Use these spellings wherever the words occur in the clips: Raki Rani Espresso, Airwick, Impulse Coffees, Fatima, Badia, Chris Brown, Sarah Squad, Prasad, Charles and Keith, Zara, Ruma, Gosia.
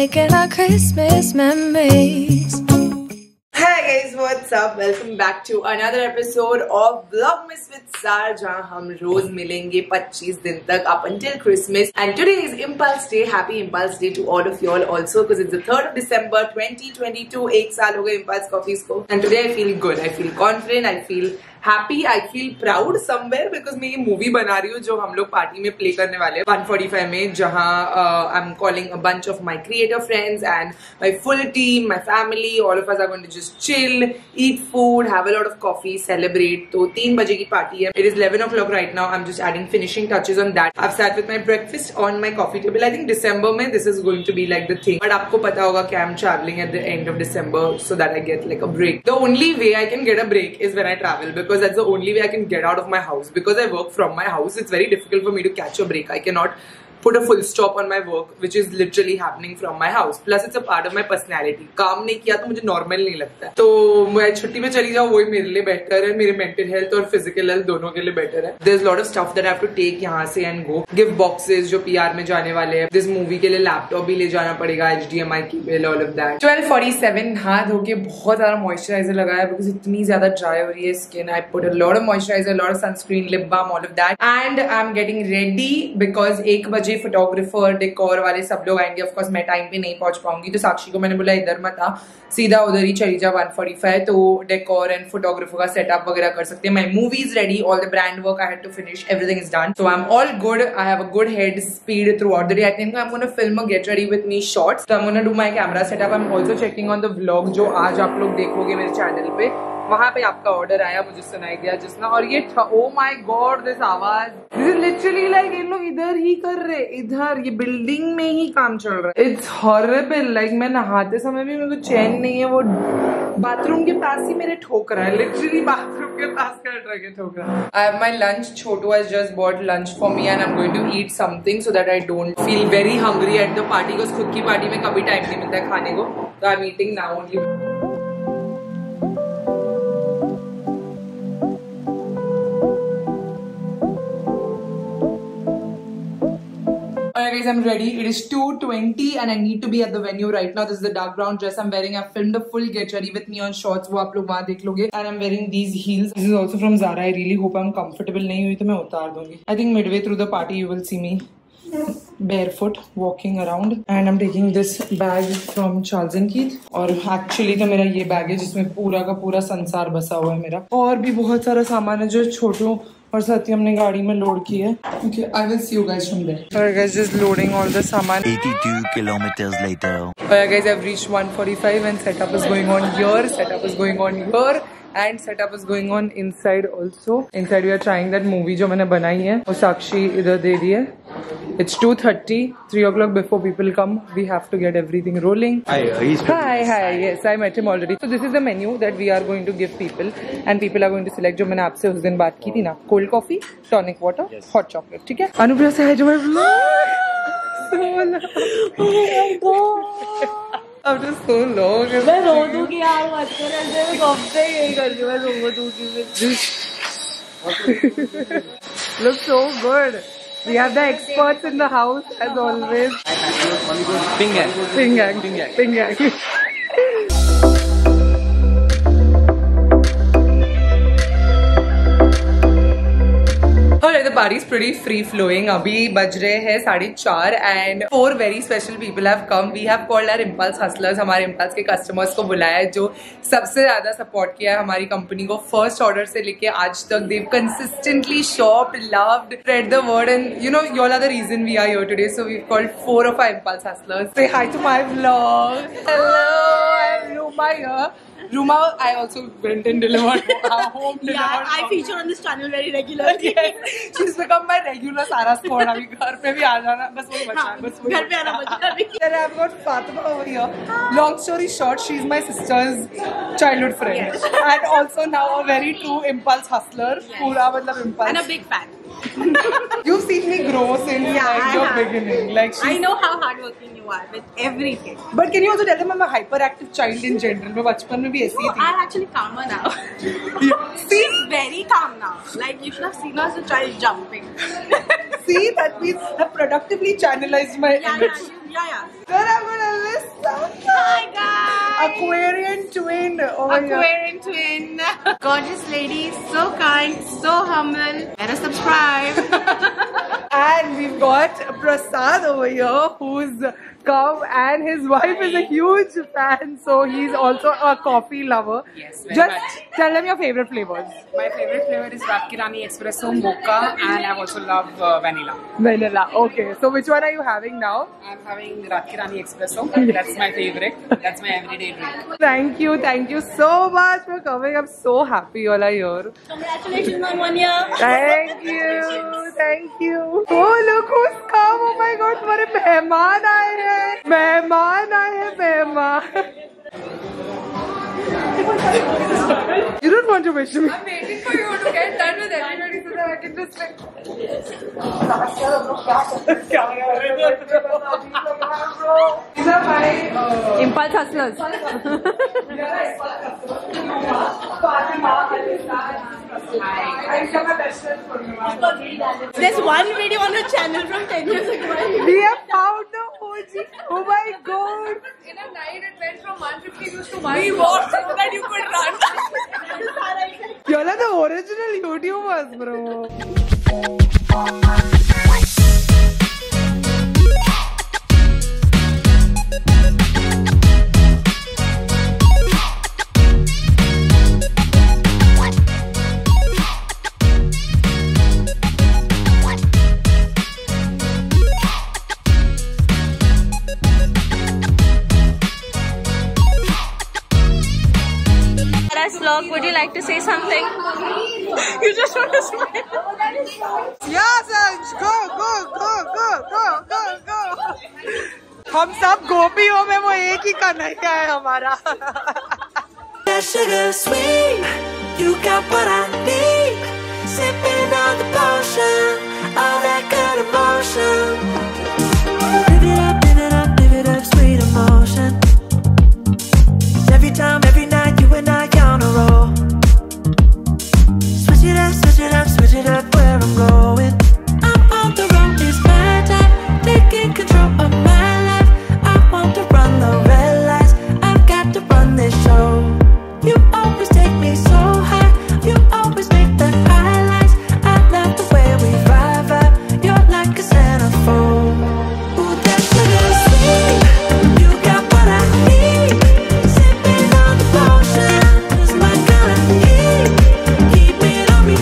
making our Christmas memories. Hi guys, what's up? Welcome back to another episode of Vlogmas with Zara, जहाँ हम रोज मिलेंगे 25 दिन तक up until Christmas. And today is Impulse Day. Happy Impulse Day to all of y'all also, because it's the 3rd of December 2022. एक साल हो गए Impulse Coffees को. And today I feel good. I feel confident. I feel happy. I feel proud somewhere because मैं ये movie बना रही हूँ जो हम लोग पार्टी में play करने वाले हैं 1:45 में, जहाँ I'm calling a bunch of my creator friends and my full team, my family. All of us are going to just chill, eat food, have a lot of coffee, celebrate. So 3 baje ki party hai. It is 11 o'clock right now. I'm just adding finishing touches on that. I've sat with my breakfast on my coffee table. I think December mein this is going to be like the thing. But aapko pata hoga ki I'm traveling at the end of December so that I get like a break. The only way I can get a break is when I travel, because that's the only way I can get out of my house. Because I work from my house, it's very difficult for me to catch a break. I cannot put a full stop on my work, which is literally happening from my house. Plus, it's a part of my personality. काम नहीं किया तो मुझे normal नहीं लगता है. तो मैं छुट्टी में चली जाऊँ वही मेरे लिए better है. मेरे mental health और physical health दोनों के लिए better है. There's lot of stuff that I have to take यहाँ से and go. Give boxes जो PR में जाने वाले हैं. This movie के लिए laptop भी ले जाना पड़ेगा. HDMI cable, all of that. 12:47 नहा धो के बहुत ज़्यादा moisturizer लगाया because इतनी ज़्यादा dry हो रही है skin. I put a lot of moisturizer, a lot of sunscreen, lip balm, all of that. And I'm getting ready because 1 बजे फोटोग्राफर डेकोर वाले सब लोग आएंगे. ऑफ कोर्स मैं टाइम पे नहीं पहुंच पाऊंगी, तो साक्षी को मैंने बोला इधर मत आ, सीधा उधर ही चली जा 1:45. तो डेकोर एंड फोटोग्राफर का सेटअप वगैरह कर सकते हैं. My movie is ready, all the brand work I had to finish, everything is done. So I am all good. I have a good head speed throughout the day. I think I am gonna film a get ready with me shots. So I am gonna do my camera setup. I am also checking on the vlog जो आज आप लोग देखोगे मेरे channel पे. वहाँ पे आपका ऑर्डर आया, मुझे सुनाई दिया जिसना. और ये ओ माय गॉड, दिस आवाज, दिस लिटरली लाइक ये लोग इधर ही कर रहे, इधर ये बिल्डिंग में ही काम चल रहा है. It's horrible. लाइक मैं नहाते समय भी मेरे को चैन नहीं है. वो बाथरूम के पास ही मेरे ठोक रहा है, लिटरली बाथरूम के पास का ट्रक है ठोक रहा है. I have my lunch. Chhotu has just bought lunch for me and I am going to eat something so that I don't feel very hungry at the party. Because खुद की party में कभी टाइम नहीं मिलता है खाने को. तो I am eating now only. Guys, I'm ready. It is 2:20 and I need to be at the venue right now. This is the dark brown dress I'm wearing. I filmed a full get ready with me on shorts. वो आप लोग वहाँ देख लोगे. And I'm wearing these heels. This is also from Zara. I really hope I'm comfortable. नहीं हुई तो मैं उतार दूँगी. I think midway through the party you will see me barefoot walking around. And I'm taking this bag from Charles and Keith. और actually तो मेरा ये bag है जिसमें पूरा का पूरा संसार बसा हुआ है मेरा. और भी बहुत सारा सामान है जो छोटों और साथ ही हमने गाड़ी में लोड की है. Okay, I will see you guys from there. Alright guys, just loading all the saman. 82 kilometers later. Alright guys, I've reached 1:45 and setup is going on here. Setup is going on here. And setup is going on inside also. Inside we are trying that movie जो मैंने बनाई है. और साक्षी इधर दे रही है. It's 2:30, 3 o'clock before people come. We have to get everything rolling. Hi. Yes, I met him already. So this is the menu that we are going to give people, and people are going to select. जो मैंने आपसे उस दिन बात की थी ना. Cold coffee, tonic water, yes. Hot chocolate. ठीक है. अनुप्रिया से है जो मेरा vlog. Oh my god. After so long. मैं रो दूँगी यार. मच्छर ऐसे मैं कब से यही कर रही हूँ. मैं रो दूँगी. Looks so good. We have the experts in the house as always. Ping gang. Alright, the party is pretty free flowing. Abhi baj rahe hai 4:30 and 4 very special people have come. We have called our impulse hustlers. हमारे impulse के customers को बुलाया है जो सबसे ज़्यादा support किया है हमारी company को. First order से लेके आज तक they've consistently shopped, loved, spread the word, and you know y'all are the reason we are here today. So we've called 4 of our impulse hustlers. Say hi to my vlog. Hello, I'm Ruma here. Ruma, I also went and delivered our home delivered. Yeah, I feature on this channel very regularly. Yes, she's become my regular Sara squad. अभी घर पे भी आ जाना, बस वही बचा, बस घर पे आना बचा. Then I've got Fatima over here. Long story short, she's my sister's childhood friend, yes. And also now a very true impulse hustler. पूरा मतलब impulse. And a big fan. You've seen me grow since like your beginning. Like I know how hardworking you are with everything. But can you also tell them I'm a hyperactive child in general? मैं बचपन में भी ऐसी थी. I'm actually calmer now. She's very calm now. Like you should have seen her as a child jumping. See, that means I've productively channelized my image. Yeah. Then I'm gonna list Aquarian twin over Aquarian here. Twin. Gorgeous lady, so kind, so humble. Let us subscribe. And we've got Prasad over here, who's come, and his wife is a huge fan, so he's also a coffee lover. Yes, very much. Tell them your favorite flavors. My favorite flavor is Raki Rani Espresso, mocha, and I also love vanilla. Vanilla, okay. So which one are you having now? I'm having Raki Rani Espresso. That's my favorite. That's my everyday drink. Thank you so much for coming. I'm so happy you all are here. Congratulations on 1 year. Thank you, thank you. Oh, look who's come! Oh my God, हमारे मेहमान आए हैं. Mehman, I am Mehman. You don't want to wish me. I'm waiting for you to get done with everybody so that I can just like. These are my Impulse Hustlers. There's one video on the channel from 10 years ago. We have found the OG. Oh my God. In a night, it went from 150 views to 1. We walked so that you could run. Y'all are the original YouTubers, bro. Would you like to say something? You just want to smile. Yeah, Sanj, go, go, go, go, go, go, go. हम सब गोपियों में वो एक ही कन्हैया है हमारा. That sugar sweet, you got what I need. Sipping on the potion, all that good emotion. Live it up, live it up, sweet emotion. Every time, every night, you and I. Switch it up where I'm going. I'm on the road, it's my time. Taking control of my life. I want to run the red lights. I've got to run this show. You always take me so high. You always make the highlights. I love the way we vibe. You're like a centerfold. Ooh, that's a little sweet. You got what I need. Sipping on the potion. It's my kind of heat. Keep it on me.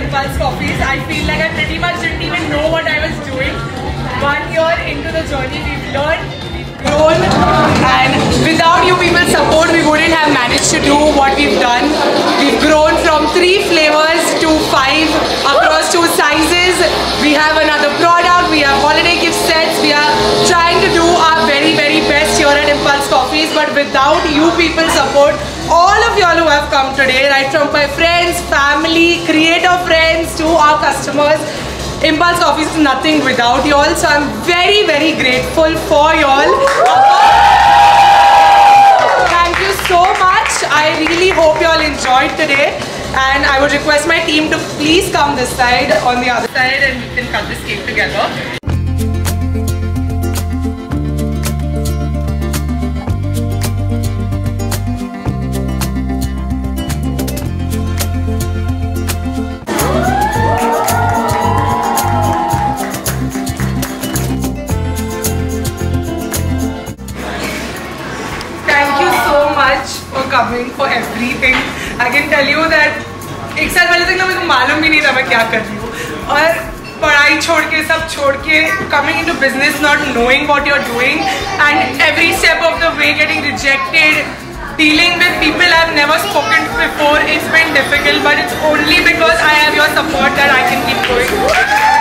Impulse Coffees. I feel like I pretty much didn't even know what I was doing. 1 year into the journey, we've learned, we've grown, and without you people support without you people's support, all of y'all who have come today, right from my friends, family, creator friends to our customers, Impulse Coffees is nothing without y'all. So I'm very, very grateful for y'all. Thank you so much. I really hope y'all enjoyed today. And I would request my team to please come this side, on the other side, and we can cut this cake together. Thank you so much for coming, for everything. I can tell you that एक साल पहले तक ना मेरे को मालूम भी नहीं था मैं क्या कर रही हूँ और पढ़ाई छोड़ के सब छोड़ के coming into business not knowing what you're doing and every step of the way getting rejected, dealing with people I've never spoken to before. It's been difficult but it's only because I have your support that I can keep going.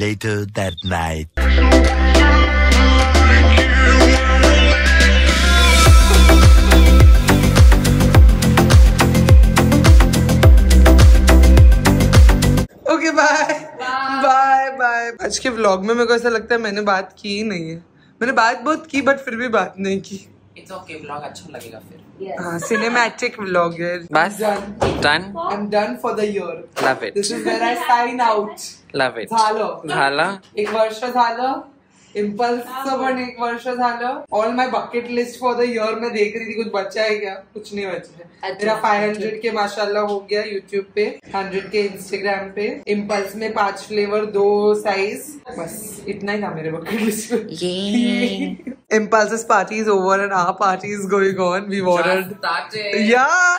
Later that night. Okay, bye. Bye. Bye, bye. आज के vlog में मेरे को ऐसा लगता है मैंने बात की ही नहीं है. मैंने बात बहुत की but फिर भी बात नहीं की. It's okay, vlog अच्छा लगेगा फिर. Yes. हाँ, cinematic vlog है. बस. Done. I'm done for the year. Love it. This is where I sign out. Love it. Zala. एक वर्ष Zala. Impulse सबन एक वर्ष Zala. All my bucket list for the year मैं देख रही थी कुछ बचा है क्या? कुछ नहीं बचा है. मेरा 500K माशाल्लाह हो गया YouTube पे, 100K Instagram पे. Impulse में 5 flavor, 2 size. बस इतना ही था मेरे bucket list पे. Yeah. Impulse's party is over and our party is going on. We've ordered. Yeah,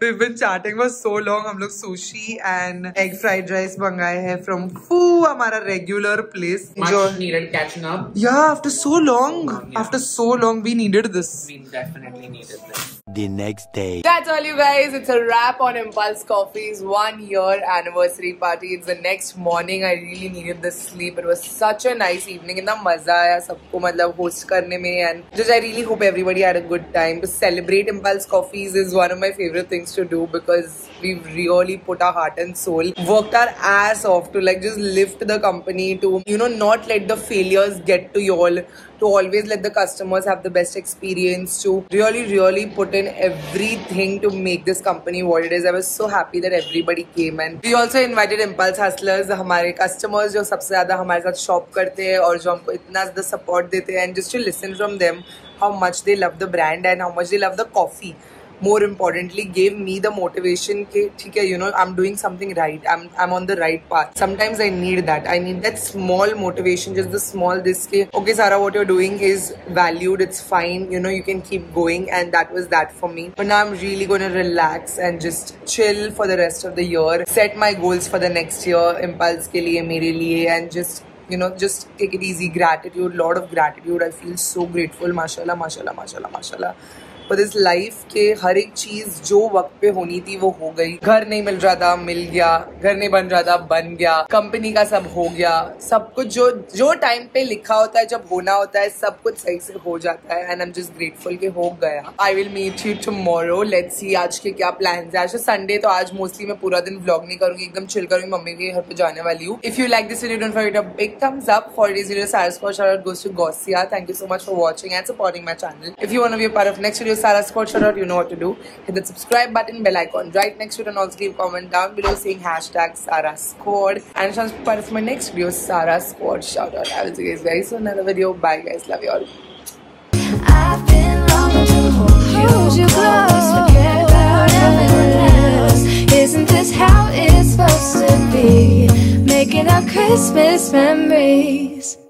we've been chatting for so long. हम लोग sushi and egg fried rice मंगाए हैं from Foo, हमारा regular place. Much needed catching up. Yeah, after so long, we needed this. We definitely needed this. The next day. That's all you guys. It's a wrap on Impulse Coffee's 1-year anniversary party. It's the next morning. I really needed the sleep. It was such a nice evening. इतना मजा आया सबको मतलब host करने में and just I really hope everybody had a good time. To celebrate Impulse Coffees is one of my favorite things to do because we've really put our heart and soul, worked our ass off to like just lift the company to not let the failures get to y'all, to always let the customers have the best experience, to really put in everything to make this company what it is. I was so happy that everybody came and we also invited Impulse Hustlers, हमारे customers जो सबसे ज़्यादा हमारे साथ shop करते हैं और जो हमको इतना ज़्यादा support देते हैं and just to listen from them how much they love the brand and how much they love the coffee. More importantly, gave me the motivation that I'm doing something right. I'm on the right path. Sometimes I need that. I need that small motivation, just the small this. Okay, Zara, what you're doing is valued. It's fine. You can keep going. And that was that for me. But now I'm really gonna relax and just chill for the rest of the year. Set my goals for the next year. Impulse के लिए मेरे लिए and just. Just take it easy. Gratitude, lot of gratitude. I feel so grateful. Mashallah, mashallah, mashallah, mashallah. But this life के हर एक चीज जो वक्त पे होनी थी वो हो गई. घर नहीं मिल रहा था, मिल गया. घर नहीं बन रहा था, बन गया. कंपनी का सब हो गया. सब कुछ जो टाइम पे लिखा होता है, जब होना होता है, सब कुछ सही से हो जाता है. And I'm just grateful कि हो गया. I will meet you tomorrow. Let's see आज के क्या plans हैं. आज संडे तो आज mostly मैं पूरा दिन vlog नहीं करूँगी. एकदम chill करूँगी. मम्मी के घर पे जाने वाली हूँ. If you like this video, don't forget to big thumbs up. 4-0 Sarah's squad shout out goes to Gosia. Thank you so much for watching and supporting my channel. If you want to be a part of next video, Sarah's squad shout out, you know what to do. Hit that subscribe button, bell icon right next to it, and also leave a comment down below saying #SarahSquad. And chance to part of my next video, Sarah's squad shout out. I will see you guys very soon in another video. Bye guys, love you all. I've been longing to hold you close, forget about everyone else. Isn't this how it's supposed to be? Making our Christmas memories.